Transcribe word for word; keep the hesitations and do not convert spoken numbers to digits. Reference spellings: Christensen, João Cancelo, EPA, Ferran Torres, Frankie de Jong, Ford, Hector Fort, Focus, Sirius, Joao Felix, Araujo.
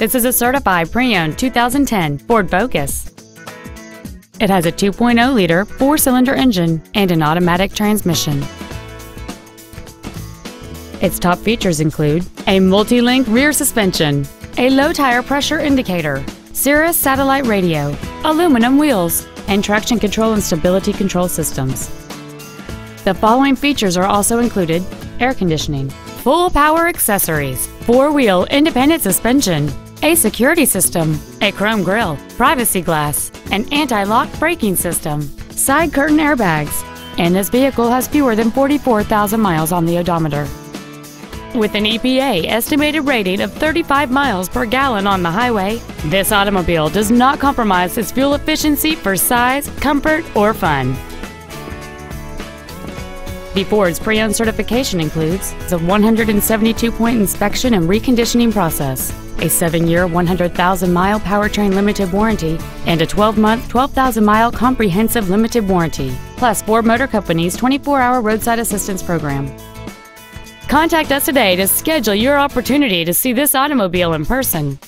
This is a certified pre-owned two thousand ten Ford Focus. It has a two point oh liter four-cylinder engine and an automatic transmission. Its top features include a multi-link rear suspension, a low tire pressure indicator, Sirius satellite radio, aluminum wheels, and traction control and stability control systems. The following features are also included: air conditioning, full power accessories, four-wheel independent suspension, a security system, a chrome grille, privacy glass, an anti-lock braking system, side curtain airbags, and this vehicle has fewer than forty-four thousand miles on the odometer. With an E P A estimated rating of thirty-five miles per gallon on the highway, this automobile does not compromise its fuel efficiency for size, comfort, or fun. The Ford's pre-owned certification includes a one hundred seventy-two point inspection and reconditioning process, a seven-year, one hundred thousand mile powertrain limited warranty, and a twelve-month, twelve thousand mile comprehensive limited warranty, plus Ford Motor Company's twenty-four hour roadside assistance program. Contact us today to schedule your opportunity to see this automobile in person.